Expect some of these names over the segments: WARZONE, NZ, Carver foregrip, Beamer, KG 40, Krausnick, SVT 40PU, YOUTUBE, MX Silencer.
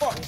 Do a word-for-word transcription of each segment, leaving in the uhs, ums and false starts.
fuck.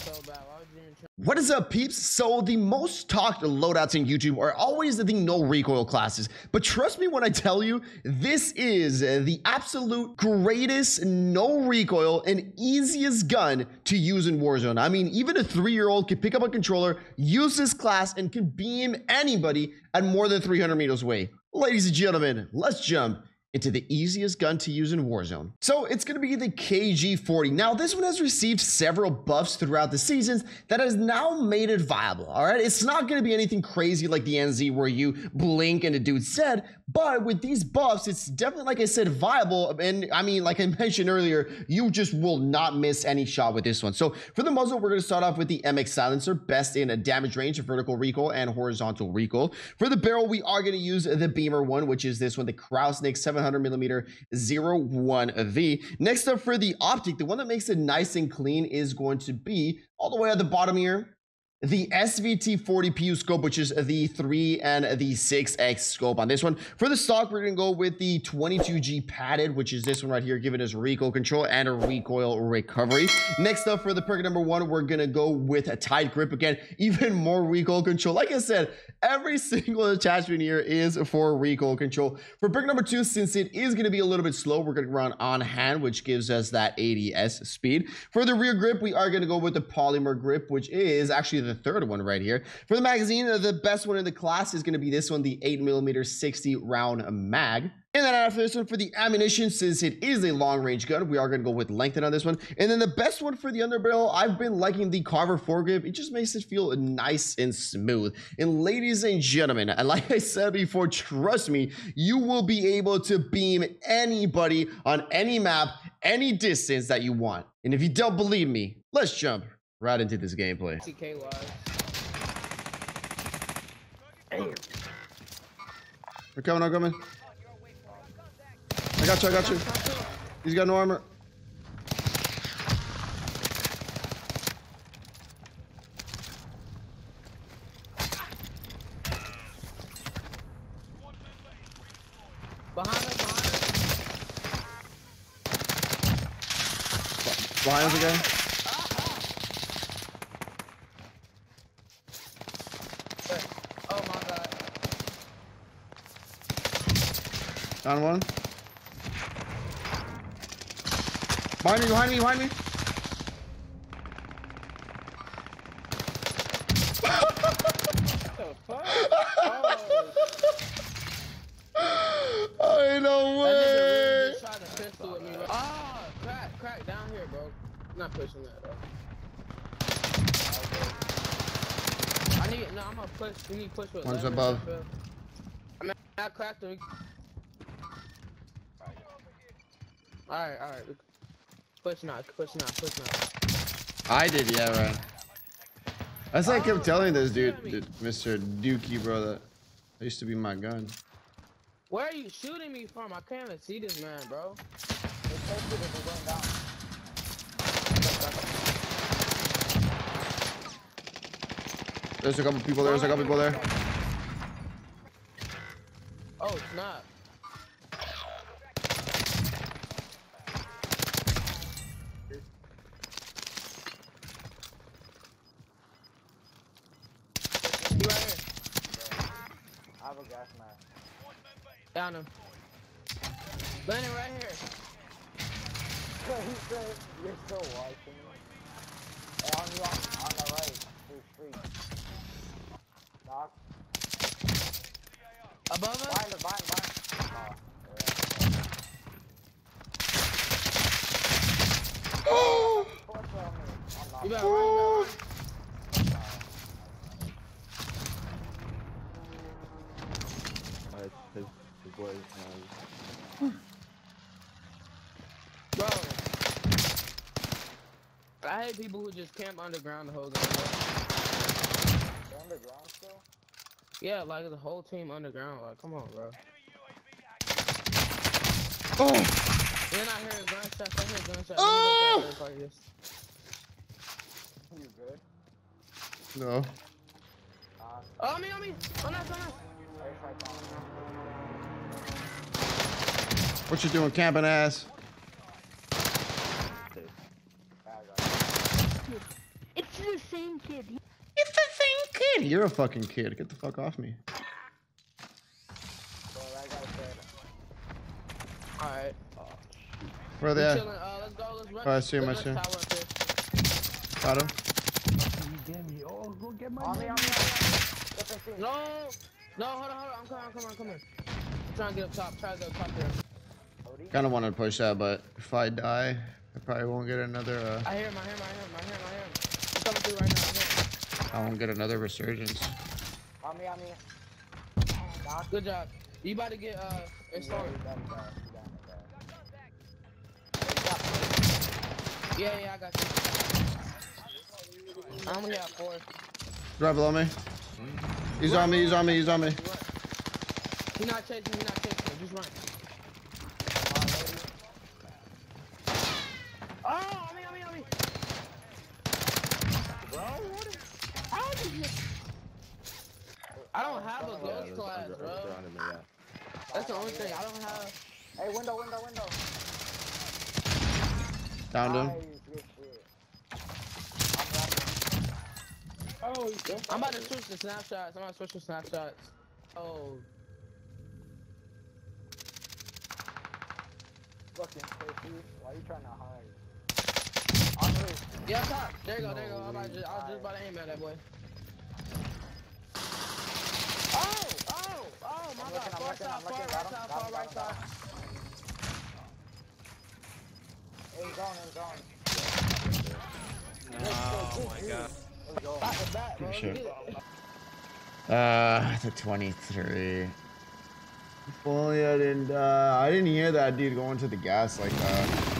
What is up, peeps? So the most talked loadouts in YouTube are always the no recoil classes, but trust me when I tell you, this is the absolute greatest no recoil and easiest gun to use in Warzone. I mean, even a three-year-old could pick up a controller, use this class, and can beam anybody at more than three hundred meters away. Ladies and gentlemen, let's jump into the easiest gun to use in Warzone. So it's gonna be the K G forty. Now this one has received several buffs throughout the seasons that has now made it viable, all right? It's not gonna be anything crazy like the N Z where you blink and a dude's dead, but with these buffs, it's definitely, like I said, viable. And I mean, like I mentioned earlier, you just will not miss any shot with this one. So for the muzzle, we're gonna start off with the M X Silencer, best in a damage range of vertical recoil and horizontal recoil. For the barrel, we are gonna use the Beamer one, which is this one, the Krausnick seven hundred millimeter zero one V. Next up, for the optic, the one that makes it nice and clean is going to be all the way at the bottom here, the S V T forty P U scope, which is the three and the six X scope on this one. For the stock, we're gonna go with the twenty-two G padded, which is this one right here, giving us recoil control and a recoil recovery. Next up, for the perk number one, we're gonna go with a tight grip. Again, even more recoil control. Like I said, every single attachment here is for recoil control. For perk number two, since it is gonna be a little bit slow, we're gonna run on hand, which gives us that A D S speed. For the rear grip, we are gonna go with the polymer grip, which is actually the the third one right here. For the magazine, the best one in the class is going to be this one, the eight millimeter sixty round mag. And then after this one, for the ammunition, since it is a long-range gun, we are going to go with lengthen on this one. And then the best one for the underbarrel, I've been liking the Carver foregrip. It just makes it feel nice and smooth. And ladies and gentlemen, like I said before, trust me, you will be able to beam anybody on any map, any distance that you want. And if you don't believe me, let's jump right into this gameplay. We're coming, I'm coming. I got you, I got you. He's got no armor. Behind us, behind us. Behind us again. Down one. Behind me, behind me, behind me. What the fuck? Oh. Ain't no way. That nigga really tried to pistol with me, bro. Ah, oh, crack, crack down here, bro. I'm not pushing that, bro. Okay. I need, no, I'm gonna push. We need to push with one's above. I mean, I cracked him. All right, all right. Push now, push now, push now. I did, yeah, right. That's why I kept telling this dude, dude, Mister Dookie, bro, that used to be my gun. Where are you shooting me from? I can't even see this man, bro. There's a couple people there. There's a couple people there. Oh, snap. Down him. Landing right here. You're so wide. On the right. Free. Knock. Above us? Behind, behind, behind. Oh! You better run, man. Bro, I hate people who just camp underground the whole game. They're underground still? Yeah, like the whole team underground. Like, come on, bro. Oh! You're not hearing gunshots. I hear gunshots. Oh! Like this. You good? No. Uh, oh, me, on me! On us, on us! What you doing, camping ass? the same kid. It's the same kid. You're a fucking kid. Get the fuck off me. All right. Where are they at? Uh, let's go, let's run. Oh, I see him, I see him. Got him. Oh, go get my money. No, no, hold on, hold on. I'm coming, I'm coming, I'm coming. I'm trying to get up top, try to get up top there. Kind of want to push that, but if I die, I probably won't get another. Uh... I hear him, I hear him, I hear him, I hear him, I hear him. I'm coming through right now, I won't get another resurgence. On me, on me. Good job. You about to get uh, installed. Yeah, yeah, I got you. I only got four. Drive below me. He's on me, he's on me, he's on me. He's not chasing, he's not chasing. Just run. Oh, on me, on me, on me. Bro, what is... How did you... I don't have a ghost class, bro. That's the only thing, I don't have... Hey, window, window, window. Downed him. Oh, I'm about to switch to snapshots. I'm about to switch to snapshots. Oh. Fucking crazy. Why are you trying to hide? On the roof. Yeah, up top. There you go, there you go. I'm about to, I was just about to aim at that boy. Oh, oh, oh, my God. Far side, far right side, far right side. It was on, it was on. Oh my God. Good shit. Uh, the twenty-three. If only I didn't, uh, I didn't hear that dude going to the gas like that.